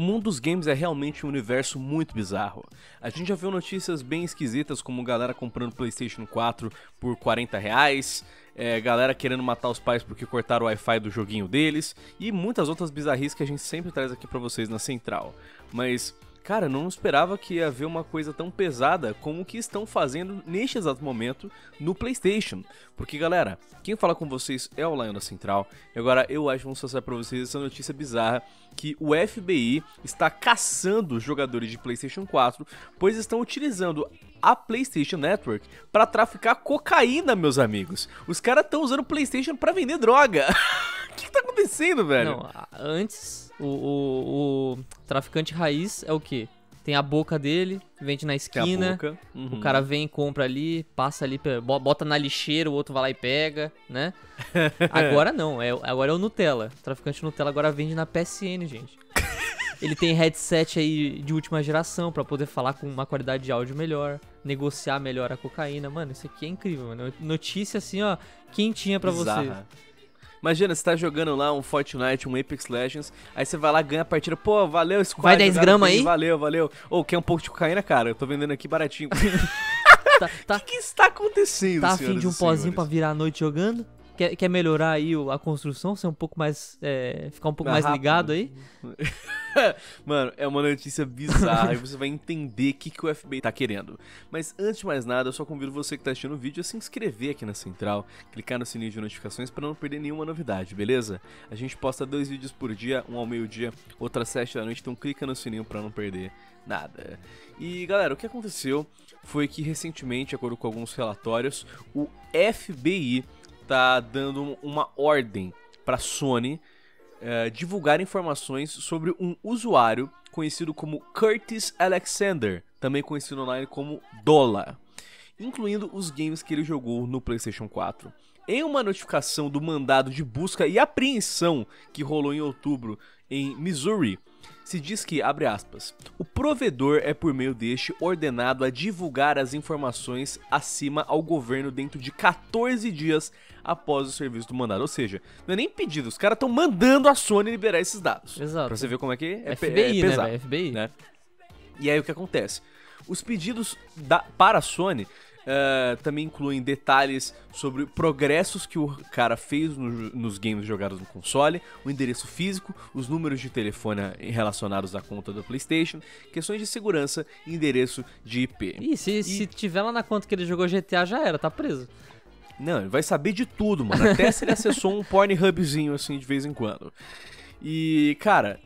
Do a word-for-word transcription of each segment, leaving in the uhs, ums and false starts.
mundo dos games é realmente um universo muito bizarro. A gente já viu notícias bem esquisitas, como galera comprando PlayStation quatro por quarenta reais, é, galera querendo matar os pais porque cortaram o Wi-Fi do joguinho deles, e muitas outras bizarrices que a gente sempre traz aqui pra vocês na Central. Mas, cara, não esperava que ia haver uma coisa tão pesada como o que estão fazendo neste exato momento no PlayStation. Porque, galera, quem fala com vocês é o Lion da Central. E agora eu acho que vamos passar pra vocês essa notícia bizarra que o F B I está caçando os jogadores de PlayStation quatro, pois estão utilizando a PlayStation Network para traficar cocaína, meus amigos. Os caras estão usando o PlayStation para vender droga. O que, que tá acontecendo, velho? Não, antes, o, o, o traficante raiz é o quê? Tem a boca dele, vende na esquina, uhum. O cara vem e compra ali, passa ali, bota na lixeira, o outro vai lá e pega, né? Agora não, é, agora é o Nutella. O traficante Nutella agora vende na P S N, gente. Ele tem headset aí de última geração pra poder falar com uma qualidade de áudio melhor, negociar melhor a cocaína. Mano, isso aqui é incrível, mano. Notícia assim, ó, quentinha pra vocês. Imagina, você tá jogando lá um Fortnite, um Apex Legends, aí você vai lá, ganha a partida, pô, valeu, squad. Vai dez gramas aí? Valeu, valeu. Ô, oh, quer um pouco de cocaína, cara? Eu tô vendendo aqui baratinho. O tá, tá, que, que está acontecendo, tá afim de um pozinho pra virar a noite jogando? Quer, quer melhorar aí a construção, ser um pouco mais, é, ficar um pouco mais, mais ligado aí? Mano, é uma notícia bizarra e você vai entender o que, que o F B I tá querendo. Mas antes de mais nada, eu só convido você que tá assistindo o vídeo a se inscrever aqui na Central, clicar no sininho de notificações para não perder nenhuma novidade, beleza? A gente posta dois vídeos por dia, um ao meio-dia, outro às sete da noite, então clica no sininho para não perder nada. E galera, o que aconteceu foi que recentemente, de acordo com alguns relatórios, o F B I tá dando uma ordem para Sony eh, divulgar informações sobre um usuário conhecido como Curtis Alexander, também conhecido online como Dola, incluindo os games que ele jogou no PlayStation quatro. Em uma notificação do mandado de busca e apreensão que rolou em outubro em Missouri, se diz que, abre aspas, o provedor é por meio deste ordenado a divulgar as informações acima ao governo dentro de quatorze dias após o serviço do mandado. Ou seja, não é nem pedido, os caras estão mandando a Sony liberar esses dados. Exato. Pra você ver como é que é, F B I, é pesado. Né, F B I. Né? E aí o que acontece? Os pedidos da, para a Sony uh, também incluem detalhes sobre progressos que o cara fez no, nos games jogados no console, o endereço físico, os números de telefone relacionados à conta do PlayStation, questões de segurança e endereço de I P. Ih, se, e se tiver lá na conta que ele jogou G T A, já era, tá preso. Não, ele vai saber de tudo, mano. Até se ele acessou um Pornhubzinho assim de vez em quando. E, cara,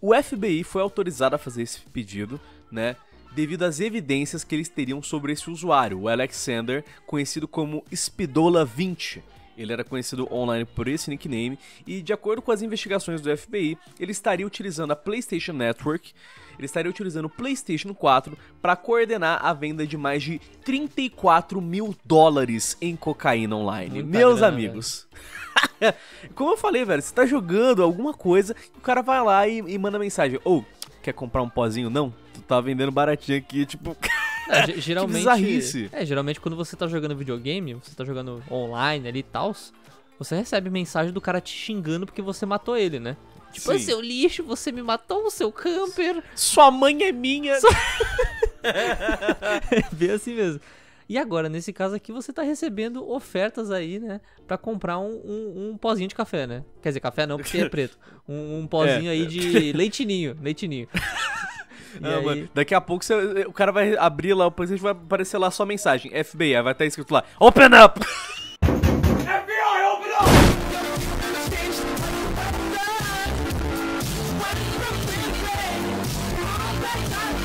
o F B I foi autorizado a fazer esse pedido, né? Devido às evidências que eles teriam sobre esse usuário, o Alexander, conhecido como Spidola vinte. Ele era conhecido online por esse nickname e, de acordo com as investigações do F B I, ele estaria utilizando a PlayStation Network, ele estaria utilizando o PlayStation quatro para coordenar a venda de mais de trinta e quatro mil dólares em cocaína online. Muita Meus grana, amigos... Como eu falei, velho, você tá jogando alguma coisa e o cara vai lá e, e manda mensagem. Ou... Oh, quer comprar um pozinho? Não, tu tá vendendo baratinho aqui, tipo... É, geralmente, que bizarrice. É, geralmente quando você tá jogando videogame, você tá jogando online ali e tal, você recebe mensagem do cara te xingando porque você matou ele, né? Tipo, Sim. seu lixo, você me matou, seu camper... Sua mãe é minha! Sua... É bem assim mesmo. E agora, nesse caso aqui, você tá recebendo ofertas aí, né? Pra comprar um, um, um pozinho de café, né? Quer dizer, café não, porque é preto. Um, um pozinho é, aí é. de leitinho, leitinho. E ah, aí... mano, daqui a pouco você, o cara vai abrir lá, o PlayStation vai aparecer lá só mensagem. F B I, vai estar escrito lá, open up!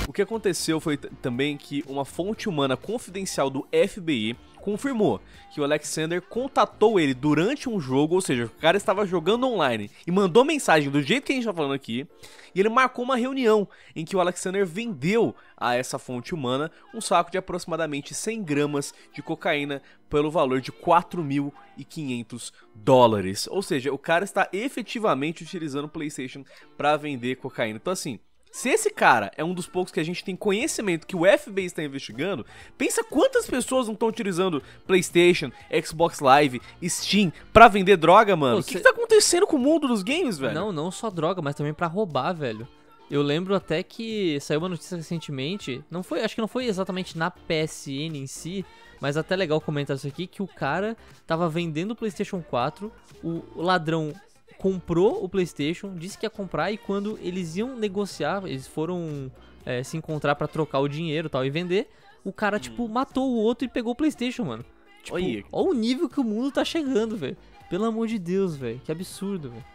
O que aconteceu foi também que uma fonte humana confidencial do F B I confirmou que o Alexander contatou ele durante um jogo, ou seja, o cara estava jogando online e mandou mensagem do jeito que a gente está falando aqui, e ele marcou uma reunião em que o Alexander vendeu a essa fonte humana um saco de aproximadamente cem gramas de cocaína pelo valor de quatro mil e quinhentos dólares. Ou seja, o cara está efetivamente utilizando o PlayStation para vender cocaína. Então assim... Se esse cara é um dos poucos que a gente tem conhecimento que o F B I está investigando, pensa quantas pessoas não estão utilizando PlayStation, Xbox Live, Steam pra vender droga, mano. O que, cê... que tá acontecendo com o mundo dos games, velho? Não, não só droga, mas também pra roubar, velho. Eu lembro até que saiu uma notícia recentemente, não foi, acho que não foi exatamente na P S N em si, mas até legal comentar isso aqui, que o cara tava vendendo o PlayStation quatro, o ladrão comprou o PlayStation, disse que ia comprar, e quando eles iam negociar, eles foram é, se encontrar pra trocar o dinheiro e tal e vender, o cara, tipo, matou o outro e pegou o PlayStation, mano. Tipo, olha o nível que o mundo tá chegando, velho. Pelo amor de Deus, velho, que absurdo, velho.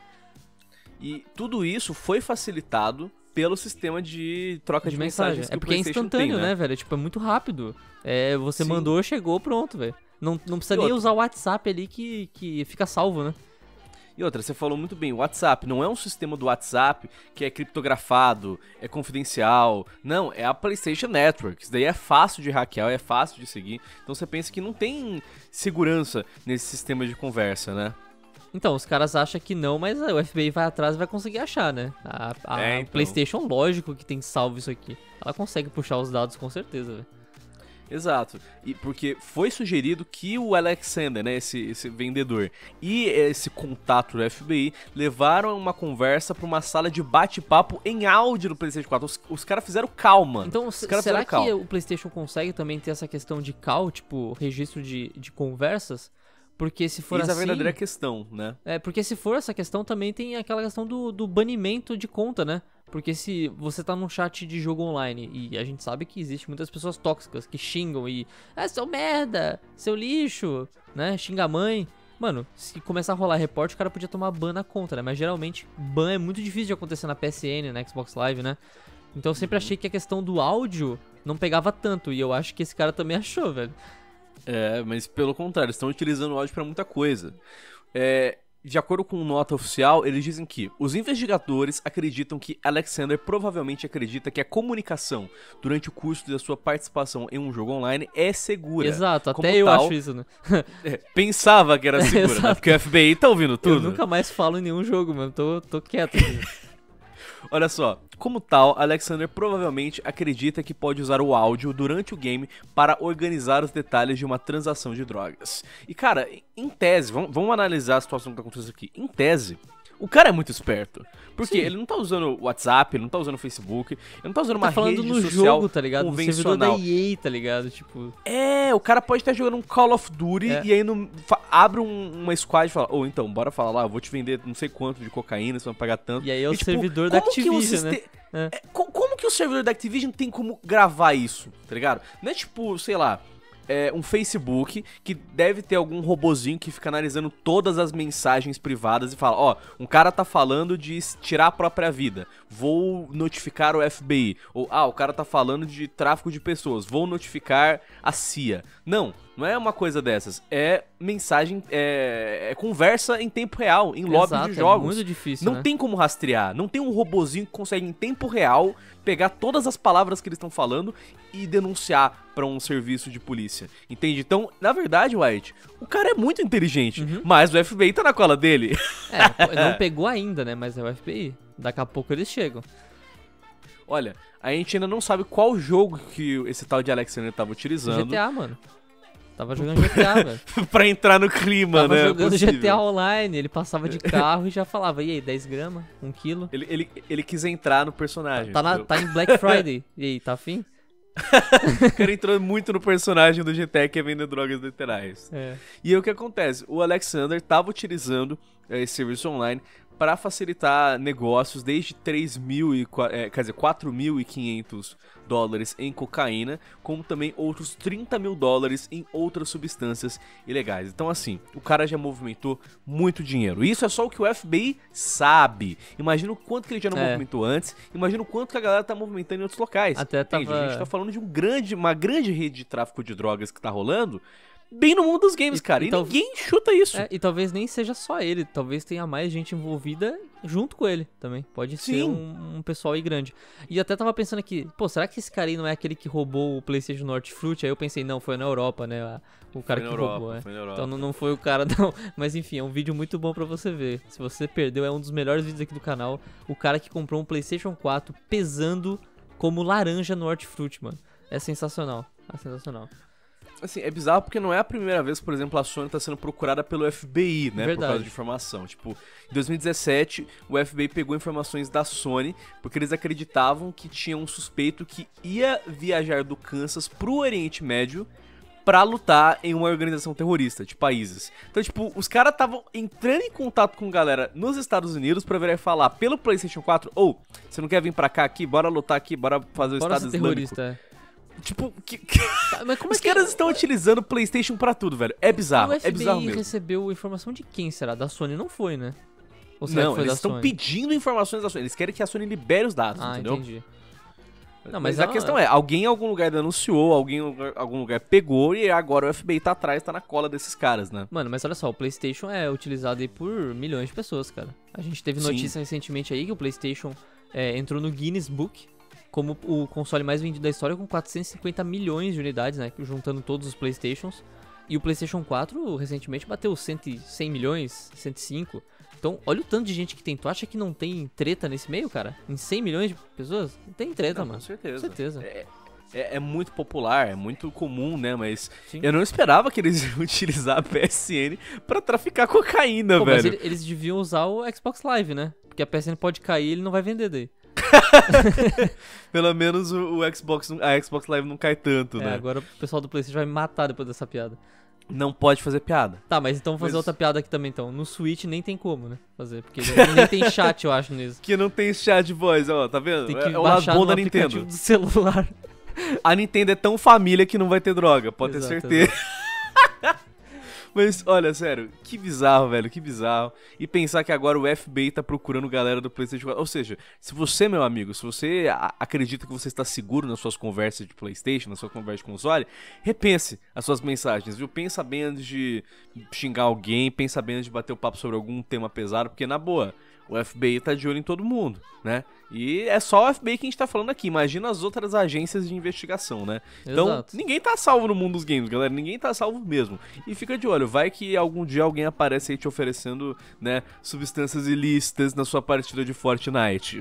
E tudo isso foi facilitado pelo sistema de troca de, de mensagens. Mensagem. É porque é instantâneo, tem, né? né, velho? Tipo, é muito rápido. É, você Sim. mandou, chegou, pronto, velho. Não, não precisa e nem outra. usar o WhatsApp ali que, que fica salvo, né? E outra, você falou muito bem, o WhatsApp não é um sistema do WhatsApp que é criptografado, é confidencial. Não, é a PlayStation Network. Isso daí é fácil de hackear, é fácil de seguir. Então você pensa que não tem segurança nesse sistema de conversa, né? Então, os caras acham que não, mas o F B I vai atrás e vai conseguir achar, né? A, a é, então. PlayStation, lógico que tem salvo isso aqui. Ela consegue puxar os dados com certeza, velho. Exato. E porque foi sugerido que o Alexander, né, esse, esse vendedor, e esse contato do F B I levaram uma conversa pra uma sala de bate-papo em áudio do PlayStation quatro. Os, os caras fizeram calma. Então, os caras será que calma. o PlayStation consegue também ter essa questão de cal, tipo, registro de, de conversas? Porque se for Isso assim... Isso é a verdadeira questão, né? É, porque se for essa questão, também tem aquela questão do, do banimento de conta, né? Porque se você tá num chat de jogo online, e a gente sabe que existe muitas pessoas tóxicas que xingam e... Ah, seu merda! Seu lixo! Né? Xinga a mãe. Mano, se começar a rolar reporte, o cara podia tomar ban na conta, né? Mas geralmente, ban é muito difícil de acontecer na P S N, na Xbox Live, né? Então eu sempre achei que a questão do áudio não pegava tanto, e eu acho que esse cara também achou, velho. É, mas pelo contrário, estão utilizando o áudio para muita coisa. É, de acordo com nota oficial, eles dizem que os investigadores acreditam que Alexander provavelmente acredita que a comunicação durante o custo da sua participação em um jogo online é segura. Exato, como até tal, eu acho isso, né? Pensava que era segura, é, né? Porque o F B I tá ouvindo tudo. Eu nunca mais falo em nenhum jogo, mano, tô, tô quieto. Olha só, como tal, Alexander provavelmente acredita que pode usar o áudio durante o game para organizar os detalhes de uma transação de drogas. E cara, em tese, vamos, vamos analisar a situação que tá acontecendo aqui. Em tese, o cara é muito esperto, porque Sim. ele não tá usando o WhatsApp, ele não tá usando o Facebook, ele não tá usando ele uma tá rede no social jogo, tá ligado? convencional. No servidor da E A, tá ligado? Tipo... É, o cara pode estar jogando um Call of Duty é. e aí no, abre um, uma squad e fala, ô, oh, então, bora falar lá, eu vou te vender não sei quanto de cocaína, você vai pagar tanto. E aí é o e, tipo, servidor da Activision, sistema, né? É. É, como que o servidor da Activision tem como gravar isso, tá ligado? Não é tipo, sei lá... É um Facebook que deve ter algum robozinho que fica analisando todas as mensagens privadas e fala, ó, oh, um cara tá falando de tirar a própria vida, vou notificar o F B I. Ou, ah, o cara tá falando de tráfico de pessoas, vou notificar a C I A. Não, não é uma coisa dessas. É mensagem, é, é conversa em tempo real, em lobby Exato, de jogos. É muito difícil, não né? tem como rastrear, não tem um robozinho que consegue em tempo real pegar todas as palavras que eles estão falando e denunciar pra um serviço de polícia, entende? Então, na verdade, White, o cara é muito inteligente, uhum. mas o F B I tá na cola dele. É, não pegou ainda, né, mas é o F B I, daqui a pouco eles chegam. Olha, a gente ainda não sabe qual jogo que esse tal de Alexander tava utilizando. G T A, mano. Tava jogando G T A, velho. Pra entrar no clima, Tava né? Tava jogando possível. G T A online, ele passava de carro e já falava, e aí, dez gramas? um quilo? Ele, ele, ele quis entrar no personagem. Tá, na, tá em Black Friday. E aí, tá afim? O cara entrou muito no personagem do G T A, que é vender drogas literais. É. E aí o que acontece? O Alexander tava utilizando é, esse serviço online para facilitar negócios desde quatro mil e quinhentos dólares em cocaína, como também outros trinta mil dólares em outras substâncias ilegais. Então assim, o cara já movimentou muito dinheiro. E isso é só o que o F B I sabe. Imagina o quanto que ele já não é. movimentou antes, imagina o quanto que a galera tá movimentando em outros locais. Até tava... A gente tá falando de um grande, uma grande rede de tráfico de drogas que tá rolando, bem no mundo dos games, e, cara, e, e ninguém chuta isso. É, e talvez nem seja só ele, talvez tenha mais gente envolvida junto com ele também. Pode Sim. ser um, um pessoal aí grande. E até tava pensando aqui, pô, será que esse cara aí não é aquele que roubou o PlayStation Northfruit? Aí eu pensei, não, foi na Europa, né, o cara que Europa, roubou, né? Então não, não foi o cara, não. Mas enfim, é um vídeo muito bom pra você ver. Se você perdeu, é um dos melhores vídeos aqui do canal. O cara que comprou um PlayStation quatro pesando como laranja no Northfruit, mano. É sensacional, é sensacional. Assim, é bizarro porque não é a primeira vez, por exemplo, a Sony tá sendo procurada pelo F B I, né? Verdade. Por causa de informação. Tipo, em dois mil e dezessete, o F B I pegou informações da Sony porque eles acreditavam que tinha um suspeito que ia viajar do Kansas pro Oriente Médio pra lutar em uma organização terrorista de países. Então, tipo, os caras estavam entrando em contato com galera nos Estados Unidos pra ver e falar pelo PlayStation quatro, ou, oh, você não quer vir pra cá aqui? Bora lutar aqui, bora fazer o bora Estado Islâmico. Terrorista. Tipo, que, que... Mas como os é que... caras estão utilizando o PlayStation pra tudo, velho. É bizarro, é bizarro mesmo. O F B I recebeu informação de quem, será? Da Sony? Não foi, né? Ou será não, que foi eles da estão Sony? Pedindo informações da Sony. Eles querem que a Sony libere os dados, ah, entendeu? Entendi. Não, mas, mas a não... questão é, alguém em algum lugar denunciou, alguém em algum lugar pegou e agora o F B I tá atrás, tá na cola desses caras, né? Mano, mas olha só, o PlayStation é utilizado aí por milhões de pessoas, cara. A gente teve notícia Sim. recentemente aí que o PlayStation é, entrou no Guinness Book como o console mais vendido da história com quatrocentos e cinquenta milhões de unidades, né? Juntando todos os PlayStations. E o PlayStation quatro recentemente bateu cem milhões, cento e cinco. Então, olha o tanto de gente que tem. Tu acha que não tem treta nesse meio, cara? Em cem milhões de pessoas? Não tem treta, não, mano. Com certeza. Com certeza. É, é, é muito popular, é muito comum, né? Mas Sim. eu não esperava que eles iam utilizar a P S N pra traficar cocaína, pô, velho. Mas ele, eles deviam usar o Xbox Live, né? Porque a P S N pode cair e ele não vai vender daí. Pelo menos o, o Xbox, a Xbox Live não cai tanto, é, né? Agora o pessoal do PlayStation vai me matar depois dessa piada. Não pode fazer piada. Tá, mas então vou fazer mas... outra piada aqui também, então. No Switch nem tem como, né? Fazer, porque nem tem chat, eu acho, nisso. Que não tem chat de voz, ó, tá vendo? Tem que é o lado bom da Nintendo. Do celular. A Nintendo é tão família que não vai ter droga, pode Exato, ter certeza. Mas, olha, sério, que bizarro, velho, que bizarro. E pensar que agora o F B I tá procurando galera do PlayStation quatro. Ou seja, se você, meu amigo, se você acredita que você está seguro nas suas conversas de PlayStation, nas suas conversas de console, repense as suas mensagens, viu? Pensa bem antes de xingar alguém, pensa bem antes de bater o papo sobre algum tema pesado, porque, na boa, o F B I tá de olho em todo mundo, né? E é só o F B I que a gente tá falando aqui. Imagina as outras agências de investigação, né? Então, Exato. Ninguém tá salvo no mundo dos games, galera. Ninguém tá salvo mesmo. E fica de olho. Vai que algum dia alguém aparece aí te oferecendo, né, substâncias ilícitas na sua partida de Fortnite.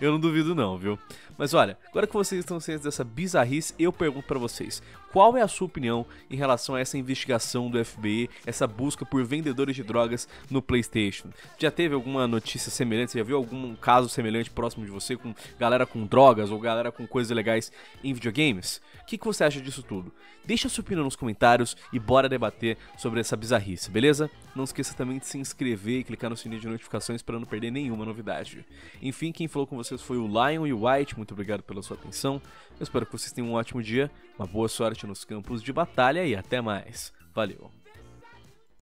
Eu não duvido não, viu? Mas olha, agora que vocês estão cientes dessa bizarrice, eu pergunto pra vocês. Qual é a sua opinião em relação a essa investigação do F B I, essa busca por vendedores de drogas no PlayStation? Já teve alguma notícia semelhante? Você já viu algum caso semelhante próximo de você, com galera com drogas ou galera com coisas legais em videogames? O que, que você acha disso tudo? Deixa sua opinião nos comentários e bora debater sobre essa bizarrice, beleza? Não esqueça também de se inscrever e clicar no sininho de notificações para não perder nenhuma novidade. Enfim, quem falou com vocês foi o Lion e o White, muito obrigado pela sua atenção, eu espero que vocês tenham um ótimo dia, uma boa sorte nos campos de batalha e até mais, valeu!